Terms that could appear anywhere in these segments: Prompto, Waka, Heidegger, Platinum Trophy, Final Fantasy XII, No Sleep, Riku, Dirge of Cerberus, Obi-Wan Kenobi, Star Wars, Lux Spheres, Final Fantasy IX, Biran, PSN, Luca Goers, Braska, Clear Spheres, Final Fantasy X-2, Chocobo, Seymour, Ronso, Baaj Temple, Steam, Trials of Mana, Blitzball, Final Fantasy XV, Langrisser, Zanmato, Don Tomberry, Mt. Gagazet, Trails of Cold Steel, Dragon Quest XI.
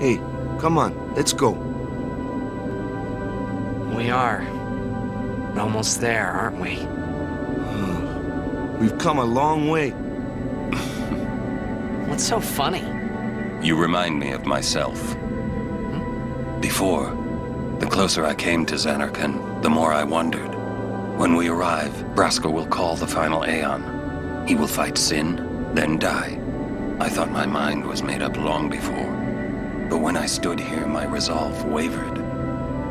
Hey, come on, let's go. We are. Almost there, aren't we? We've come a long way. What's so funny? You remind me of myself. Hmm? Before, the closer I came to Zanarkand, the more I wondered. When we arrive, Braska will call the final Aeon. He will fight Sin, then die. I thought my mind was made up long before. But when I stood here, my resolve wavered.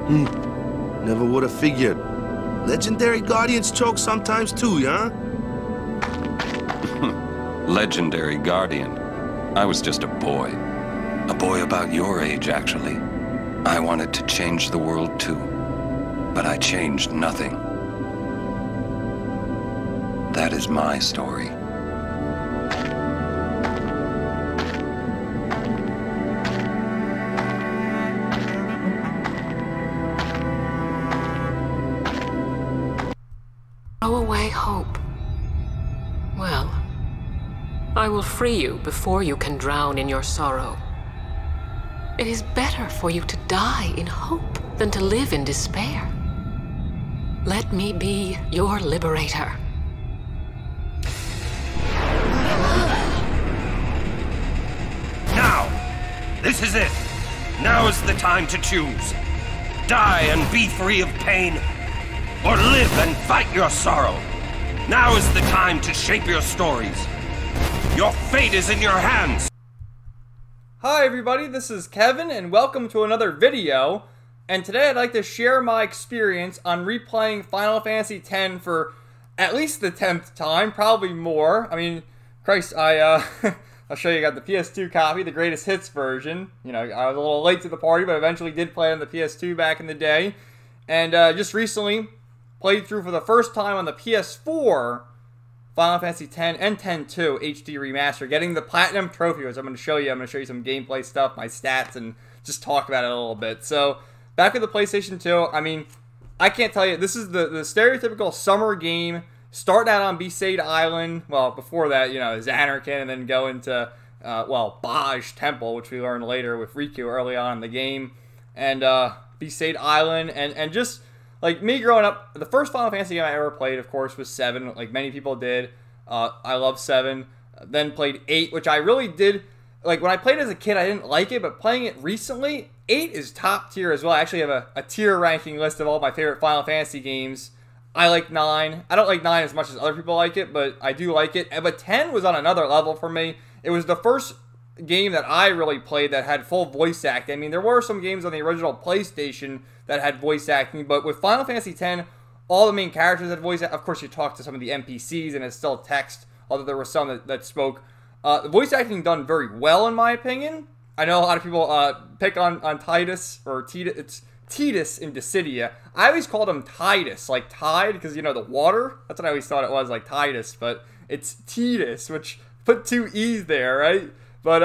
Never would have figured. Legendary Guardians choke sometimes too, yeah? Legendary Guardian? I was just a boy. A boy about your age, actually. I wanted to change the world too. But I changed nothing. That is my story. I will free you before you can drown in your sorrow. It is better for you to die in hope than to live in despair. Let me be your liberator. Now! This is it! Now is the time to choose. Die and be free of pain, or live and fight your sorrow. Now is the time to shape your stories. Your fate is in your hands! Hi everybody, this is Kevin, and welcome to another video. And today I'd like to share my experience on replaying Final Fantasy X for at least the 10th time, probably more. I mean, Christ, I'll show you, I got the PS2 copy, the greatest hits version. You know, I was a little late to the party, but eventually did play on the PS2 back in the day. And just recently, played through for the first time on the PS4, Final Fantasy X and X-2 HD Remaster, getting the Platinum Trophy, which I'm going to show you. I'm going to show you some gameplay stuff, my stats, and just talk about it a little bit. So, back with the PlayStation 2, I mean, I can't tell you, this is the stereotypical summer game, starting out on Besaid Island, well, before that, you know, Zanarkand, and then go into, well, Baaj Temple, which we learned later with Riku early on in the game, and Besaid Island, and just... Like, me growing up, the first Final Fantasy game I ever played, of course, was 7, like many people did. I love 7. Then played 8, which I really did. Like, when I played as a kid, I didn't like it, but playing it recently, 8 is top tier as well. I actually have a tier ranking list of all my favorite Final Fantasy games. I like 9. I don't like 9 as much as other people like it, but I do like it. But 10 was on another level for me. It was the first game that I really played that had full voice acting. I mean, there were some games on the original PlayStation that had voice acting, but with Final Fantasy X, all the main characters had voice acting. Of course, you talk to some of the NPCs and it's still text, although there were some that spoke. The voice acting done very well, in my opinion. I know a lot of people pick on Tidus, or Tidus, it's Tidus in Dissidia. I always called him Tidus, like Tide, because, you know, the water. That's what I always thought it was, like Tidus, but it's Tidus, which put two E's there, right? But,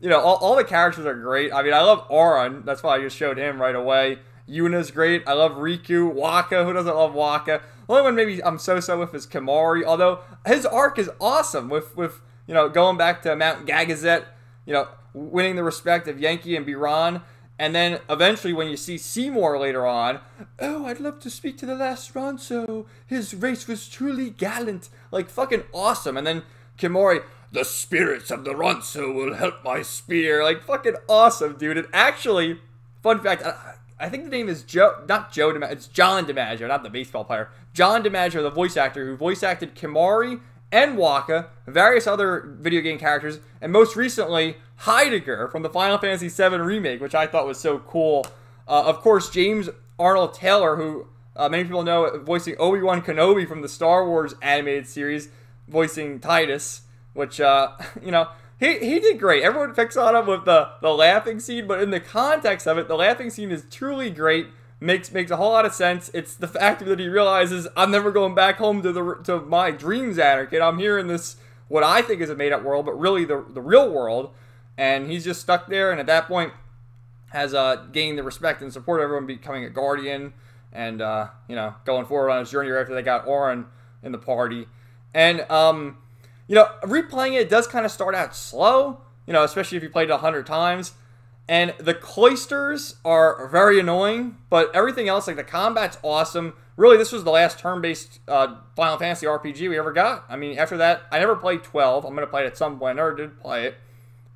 you know, all the characters are great. I mean, I love Auron. That's why I just showed him right away. Yuna's great. I love Riku. Waka. Who doesn't love Waka? The only one maybe I'm so-so with is Kimari. Although, his arc is awesome with you know, going back to Mt. Gagazet. You know, winning the respect of Yankee and Biran. And then, eventually, when you see Seymour later on, oh, I'd love to speak to the last Ronso. His race was truly gallant. Like, fucking awesome. And then, Kimari... The spirits of the Ronso will help my spear. Like, fucking awesome, dude. And actually, fun fact, I think the name is it's John DiMaggio, not the baseball player. John DiMaggio, the voice actor, who voice acted Kimari and Waka, various other video game characters, and most recently, Heidegger from the Final Fantasy VII Remake, which I thought was so cool. Of course, James Arnold Taylor, who many people know, voicing Obi-Wan Kenobi from the Star Wars animated series, voicing Tidus. Which, you know, he did great. Everyone picks on him with the laughing scene, but in the context of it, the laughing scene is truly great. Makes a whole lot of sense. It's the fact that he realizes, I'm never going back home to my dreams, Zanarkand. I'm here in this, what I think is a made-up world, but really the real world. And he's just stuck there, and at that point, has gained the respect and support of everyone, becoming a guardian, and, you know, going forward on his journey right after they got Auron in the party. And, you know, replaying it does kind of start out slow, you know, especially if you played it 100 times. And the cloisters are very annoying, but everything else, like the combat's awesome. Really, this was the last turn-based Final Fantasy RPG we ever got. I mean, after that, I never played 12. I'm going to play it at some point. I never did play it.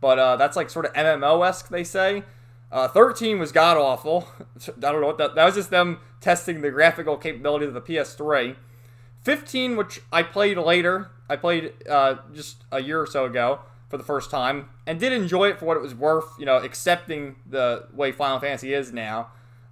But that's like sort of MMO-esque, they say. 13 was god-awful. I don't know what that was just them testing the graphical capability of the PS3. 15, which I played later. I played just a year or so ago for the first time, and did enjoy it for what it was worth, you know, accepting the way Final Fantasy is now.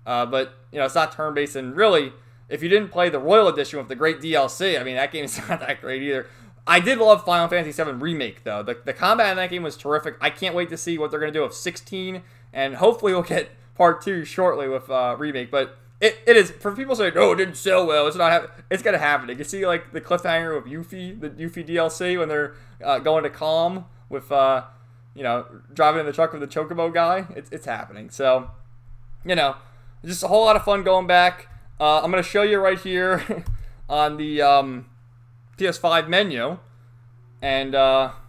But, you know, it's not turn-based, and really, if you didn't play the Royal Edition with the great DLC, I mean, that game is not that great either. I did love Final Fantasy VII Remake, though. The combat in that game was terrific. I can't wait to see what they're going to do with 16, and hopefully we'll get Part 2 shortly with Remake, but it is, for people saying, oh, it didn't sell well, it's going to happen. You can see, like, the cliffhanger of Yuffie, the Yuffie DLC, when they're going to Calm, with, you know, driving in the truck with the Chocobo guy. It's happening. So, you know, just a whole lot of fun going back. I'm going to show you right here on the PS5 menu. And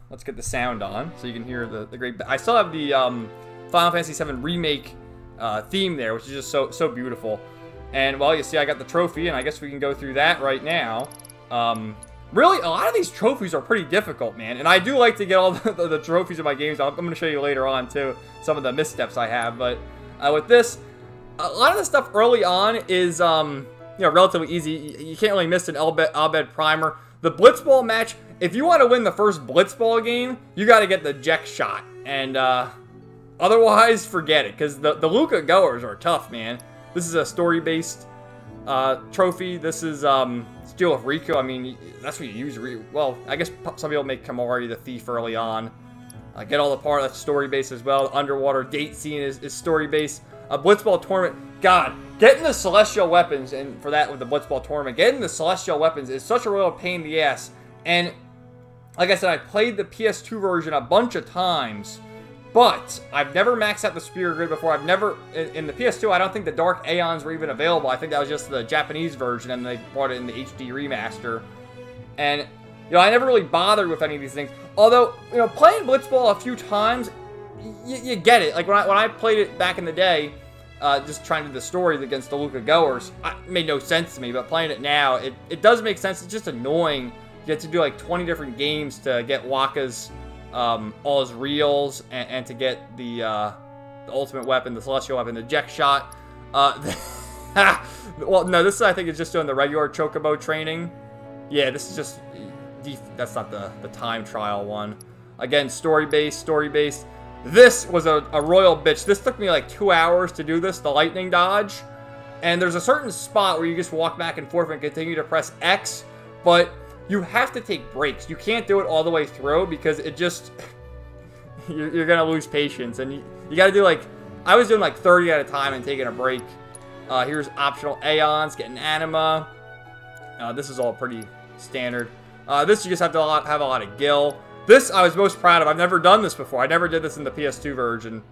let's get the sound on so you can hear the great... I still have the Final Fantasy VII Remake theme there, which is just so beautiful. And, well, you see I got the trophy, and I guess we can go through that right now. Really, a lot of these trophies are pretty difficult, man. And I do like to get all the trophies in my games. I'm going to show you later on, too, some of the missteps I have. But with this, a lot of the stuff early on is, you know, relatively easy. You can't really miss an Abed Primer. The Blitzball match, if you want to win the first Blitzball game, you got to get the Jecht Shot. And otherwise, forget it, because the Luca Goers are tough, man. This is a story-based trophy. This is... deal with Riku. I mean, that's what you use. Well, I guess some people make Kamari the thief early on. Get all the part that's story based as well. The underwater date scene is story based. A Blitzball tournament. God, getting the Celestial Weapons, and for that with the Blitzball tournament, getting the Celestial Weapons is such a royal pain in the ass. And like I said, I played the PS2 version a bunch of times, but I've never maxed out the Sphere Grid before. I've never in the PS2. I don't think the Dark Aeons were even available. I think that was just the Japanese version, and they brought it in the HD remaster. And you know, I never really bothered with any of these things. Although, you know, playing Blitzball a few times, you get it. Like when I played it back in the day, just trying to do the stories against the Luca Goers, it made no sense to me. But playing it now, it does make sense. It's just annoying. You have to do like 20 different games to get Waka's. All his reels, and to get the ultimate weapon, the Celestial Weapon, the Jecht Shot. Well, no, this I think is just doing the regular Chocobo training. Yeah, this is just... That's not the time trial one. Again, story-based, story-based. This was a royal bitch. This took me like 2 hours to do this, the lightning dodge. And there's a certain spot where you just walk back and forth and continue to press X, but... you have to take breaks. You can't do it all the way through because it just... you're going to lose patience. And you got to do like... I was doing like 30 at a time and taking a break. Here's optional Aeons, getting Anima. This is all pretty standard. This you just have a lot of gil. This I was most proud of. I've never done this before. I never did this in the PS2 version.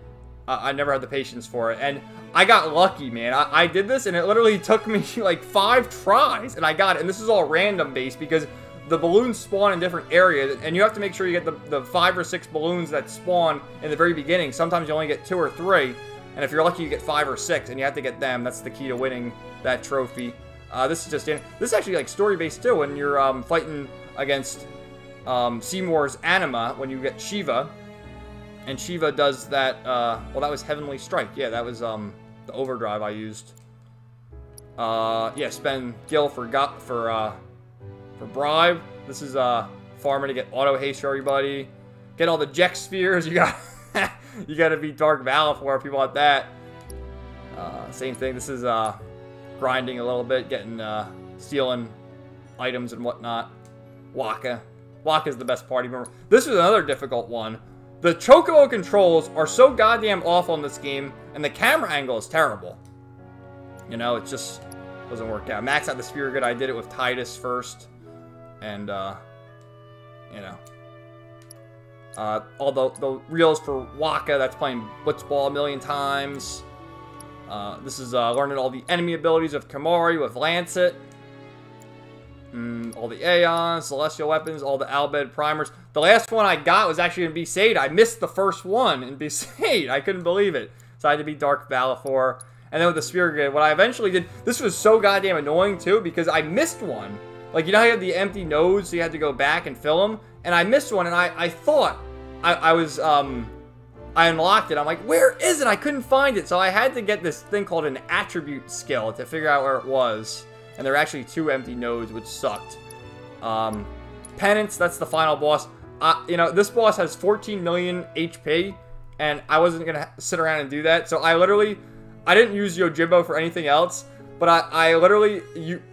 I never had the patience for it. And I got lucky, man. I did this and it literally took me like 5 tries. And I got it. And this is all random based because... the balloons spawn in different areas, and you have to make sure you get the 5 or 6 balloons that spawn in the very beginning. Sometimes you only get 2 or 3, and if you're lucky, you get 5 or 6, and you have to get them. That's the key to winning that trophy. This is just in. This is actually like story-based too. When you're fighting against Seymour's Anima, when you get Shiva, and Shiva does that. Well, that was Heavenly Strike. Yeah, that was the Overdrive I used. Yeah, spend Gil for bribe. This is farming to get auto haste for everybody. Get all the Jecht Spheres. You got you got to be Dark Valor for people like that. Same thing. This is grinding a little bit, getting stealing items and whatnot. Waka is the best party member. This is another difficult one. The Chocobo controls are so goddamn awful in this game, and the camera angle is terrible. You know, it just doesn't work out. Max out the Sphere Grid. I did it with Titus first. And, you know, all the reels for Waka that's playing Blitzball a million times. This is learning all the enemy abilities of Kamari with Lancet. all the Aeons, Celestial Weapons, all the Albed Primers. The last one I got was actually in Besaid. I missed the first one in Besaid. I couldn't believe it. So I had to be Dark Valor for. And then with the Sphere Grid, what I eventually did, this was so goddamn annoying too, because I missed one. Like, you know how you had the empty nodes, so you had to go back and fill them? And I missed one, and I thought I was, I unlocked it. I'm like, where is it? I couldn't find it. So I had to get this thing called an attribute skill to figure out where it was. And there were actually 2 empty nodes, which sucked. Penance, that's the final boss. You know, this boss has 14 million HP, and I wasn't going to sit around and do that. So I literally, I didn't use Yojimbo for anything else, but I literally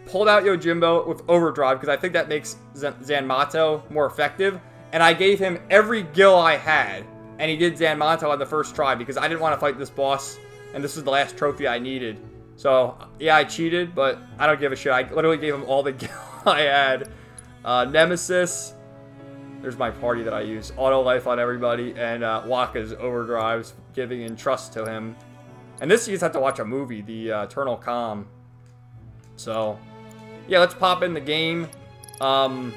pulled out Yojimbo with Overdrive, because I think that makes Zanmato more effective. And I gave him every gil I had. And he did Zanmato on the first try because I didn't want to fight this boss. And this was the last trophy I needed. So, yeah, I cheated, but I don't give a shit. I literally gave him all the gil I had. Nemesis. There's my party that I use. Auto life on everybody. And Waka's Overdrives, giving in trust to him. And this, you just have to watch a movie, The Eternal Calm. So, yeah, let's pop in the game. You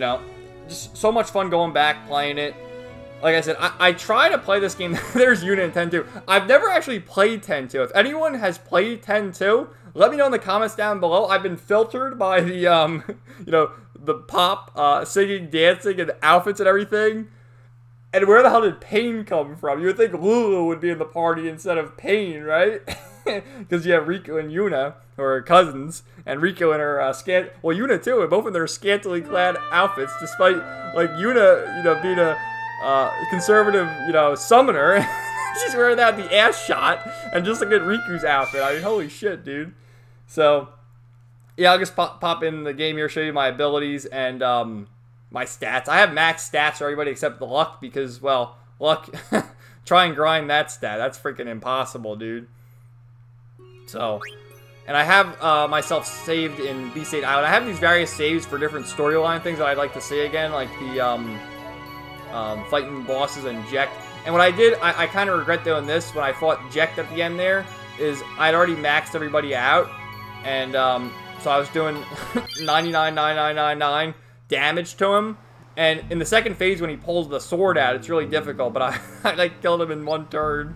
know, just so much fun going back, playing it. Like I said, I try to play this game. There's Yuna and 10-2. I've never actually played 10-2. If anyone has played 10-2, let me know in the comments down below. I've been filtered by the, you know, the pop, singing, dancing, and outfits and everything. And where the hell did Pain come from? You would think Lulu would be in the party instead of Pain, right? Because you have Riku and Yuna, who are cousins, and Riku and her well, Yuna too, and both in their scantily clad outfits, despite, like, Yuna, you know, being a conservative, you know, summoner. She's wearing that the ass shot, and just look at Riku's outfit. I mean, holy shit, dude. So, yeah, I'll just pop in the game here, show you my abilities and my stats. I have max stats for everybody except the luck because, well, luck. Try and grind that stat. That's freaking impossible, dude. So, and I have myself saved in Besaid Island. I have these various saves for different storyline things that I'd like to see again, like the fighting bosses and Jecht. And what I did, I kind of regret doing this when I fought Jecht at the end there, is I'd already maxed everybody out, and so I was doing 99,999,999 damage to him, and in the second phase when he pulls the sword out, it's really difficult, but I like killed him in one turn,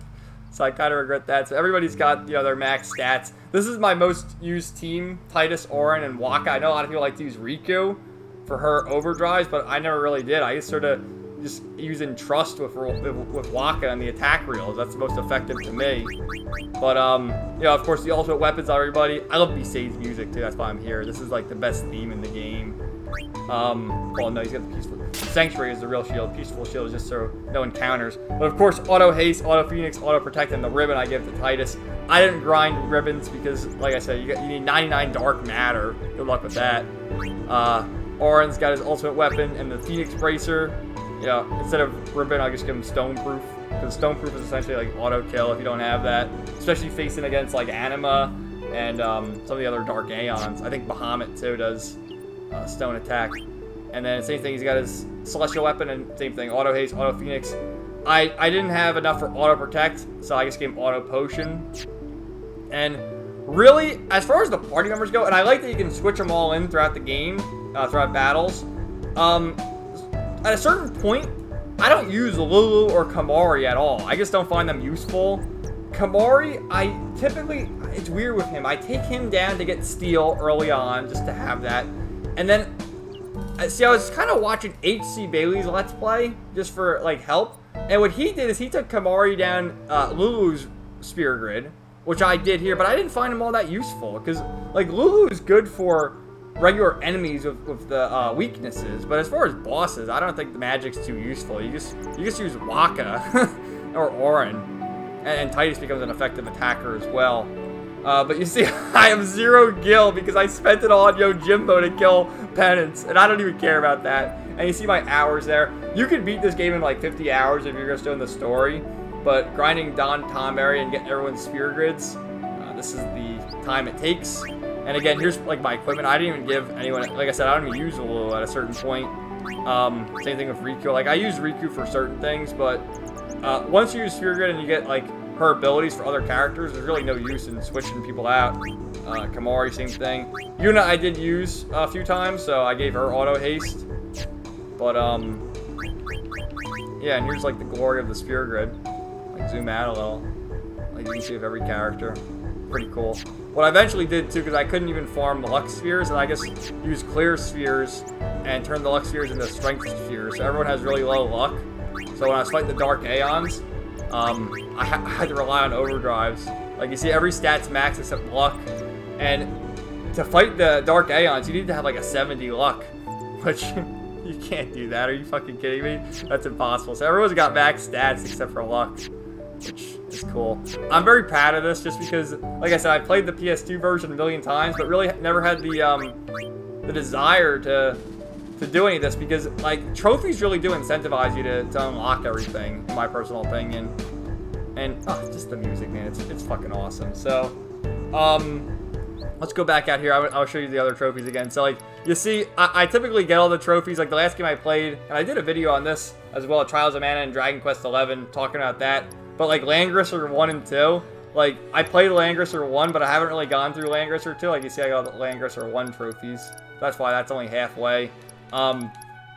so I kind of regret that. So everybody's got, you know, their max stats. This is my most used team, Titus, Orin, and Waka. I know a lot of people like to use Riku for her overdrives, but I never really did. I just sort of just using trust with Waka and the attack reels. That's the most effective to me. But, you know, of course, the ultimate weapons on everybody. I love Besaid's music, too. That's why I'm here. This is, like, the best theme in the game. Well, no, he's got the Peaceful Sanctuary is the real shield. Peaceful Shield is just so no encounters. But, of course, Auto Haste, Auto Phoenix, Auto Protect, and the Ribbon I give to Titus. I didn't grind Ribbons because, like I said, you need 99 Dark Matter. Good luck with that. Orin's got his ultimate weapon and the Phoenix Bracer. Yeah, instead of Ribbon, I'll just give him Stoneproof, because Stoneproof is essentially like auto-kill if you don't have that. Especially facing against like Anima and some of the other Dark Aeons. I think Bahamut too does Stone Attack. And then same thing, he's got his Celestial Weapon and same thing, Auto Haste, Auto Phoenix. I didn't have enough for Auto Protect, so I just gave him Auto Potion. And really, as far as the party members go, and I like that you can switch them all in throughout the game, throughout battles. At a certain point, I don't use Lulu or Kamari at all. I just don't find them useful. Kamari, I typically, it's weird with him. I take him down to get Steel early on, just to have that. And then, see, I was kind of watching H.C. Bailey's Let's Play, just for, like, help. And what he did is he took Kamari down Lulu's Sphere Grid, which I did here, but I didn't find him all that useful. Because, like, Lulu's good for regular enemies with the weaknesses, but as far as bosses, I don't think the magic's too useful. You just use Waka or Orin, and Titus becomes an effective attacker as well. But you see, I have 0 gil because I spent it all on Yojimbo to kill Penance, and I don't even care about that. And you see my hours there. You could beat this game in like 50 hours if you're just doing the story, but grinding Don Tomberry and getting everyone's Sphere Grids, this is the time it takes. And again, here's like my equipment. I didn't even give anyone, like I said, I don't even use Lulu at a certain point. Same thing with Riku. Like I use Riku for certain things, but once you use Sphere Grid and you get like her abilities for other characters, there's really no use in switching people out. Kamari, same thing. Yuna I did use a few times, so I gave her auto haste. But, yeah, and here's, like, the glory of the Sphere Grid. Like, zoom out a little. Like, you can see of every character. Pretty cool. What I eventually did, too, because I couldn't even farm the Lux Spheres, and I just used Clear Spheres and turned the Lux Spheres into Strength Spheres, so everyone has really low luck. So when I was fighting the Dark Aeons, I had to rely on Overdrives. Like, you see, every stat's max except luck, and to fight the Dark Aeons, you need to have, like, a 70 luck, which... You can't do that. Are you fucking kidding me? That's impossible. So everyone's got max stats except for luck, which is cool. I'm very proud of this just because, like I said, I played the PS2 version a million times, but really never had the desire to do any of this because, like, trophies really do incentivize you to unlock everything, in my personal opinion. And, oh, just the music, man. It's fucking awesome. So, let's go back out here. I'll show you the other trophies again. So, like, you see, I typically get all the trophies. Like, the last game I played, and I did a video on this as well, Trials of Mana and Dragon Quest XI, talking about that. But, like, Langrisser 1 and 2, like, I played Langrisser 1, but I haven't really gone through Langrisser 2. Like, you see, I got all the Langrisser 1 trophies. That's why that's only halfway.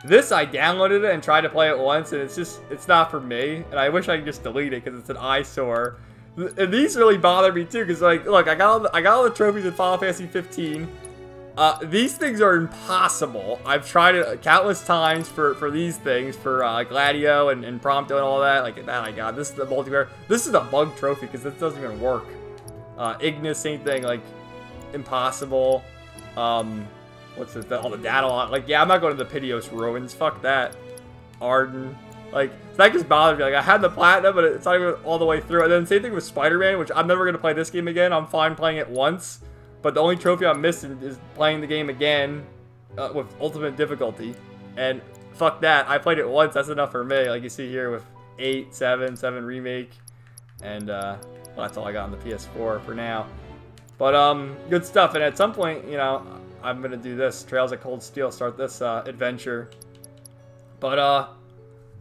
This, I downloaded it and tried to play it once, and it's just, it's not for me. And I wish I could just delete it, because it's an eyesore. And these really bother me too, because, like, look, I got all the trophies in Final Fantasy 15. These things are impossible. I've tried it countless times for these things, for Gladio and Prompto and all that. Like, that I got. This is the multiplayer. This is a bug trophy, because this doesn't even work. Ignis, same thing, like, impossible. What's this? All the data on. Like, yeah, I'm not going to the Pidios Ruins. Fuck that. Arden. Like, that just bothers me. Like, I had the platinum, but it's not even all the way through. And then same thing with Spider-Man, which I'm never going to play this game again. I'm fine playing it once. But the only trophy I'm missing is playing the game again with ultimate difficulty. And fuck that. I played it once. That's enough for me. Like you see here with 8, 7, 7 Remake. And well, that's all I got on the PS4 for now. But good stuff. And at some point, you know, I'm going to do this. Trails of Cold Steel. Start this adventure. But...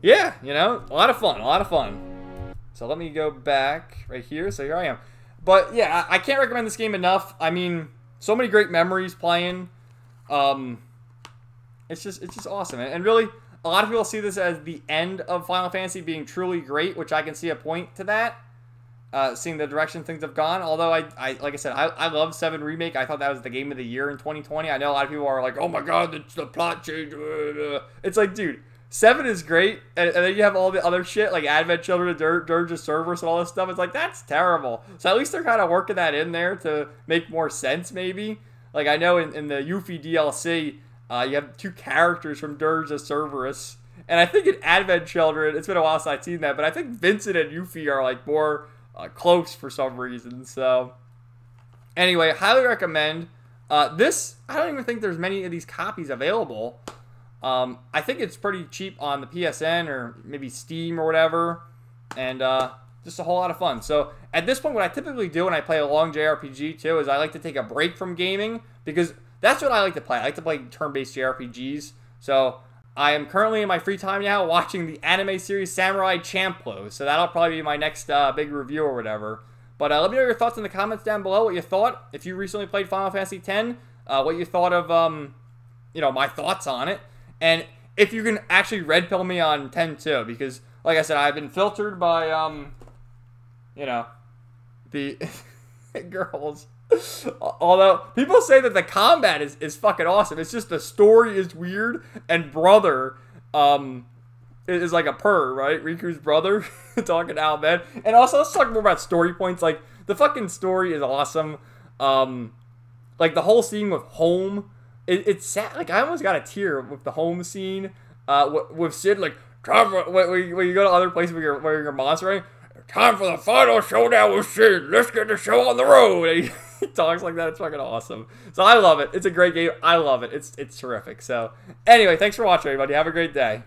yeah, you know, a lot of fun. So let me go back right here. So here I am. But yeah, I can't recommend this game enough. I mean, so many great memories playing. It's just awesome. And really, a lot of people see this as the end of Final Fantasy being truly great, which I can see a point to that, seeing the direction things have gone. Although, like I said, I love 7 Remake. I thought that was the game of the year in 2020. I know a lot of people are like, oh my God, the plot change. It's like, dude. 7 is great, and then you have all the other shit, like Advent Children, Dirge of Cerberus, and all this stuff. It's like, that's terrible. So at least they're kind of working that in there to make more sense, maybe. Like, I know in the Yuffie DLC, you have 2 characters from Dirge of Cerberus. And I think in Advent Children, it's been a while since I've seen that, but I think Vincent and Yuffie are, like, more close for some reason. So, anyway, highly recommend. This, I don't even think there's many of these copies available. I think it's pretty cheap on the PSN or maybe Steam or whatever, and just a whole lot of fun. So at this point, what I typically do when I play a long JRPG too is I like to take a break from gaming, because that's what I like to play. I like to play turn-based JRPGs. So I am currently in my free time now watching the anime series Samurai Champloo. So that'll probably be my next big review or whatever. But let me know your thoughts in the comments down below, what you thought. If you recently played Final Fantasy X, what you thought of, you know, my thoughts on it. And if you can actually red pill me on 10 too, because like I said, I've been filtered by, you know, the girls. Although people say that the combat is fucking awesome. It's just the story is weird, and brother is like a purr, right? Riku's brother talking out, man. And also let's talk more about story points. Like the fucking story is awesome. Like the whole scene with home. It's sad. Like I almost got a tear with the home scene with Sid. Like, time for, when you go to other places where you're monstering, time for the final showdown with Sid. Let's get the show on the road. And he talks like that. It's fucking awesome. So I love it. It's a great game. I love it. It's terrific. So anyway, thanks for watching, everybody. Have a great day.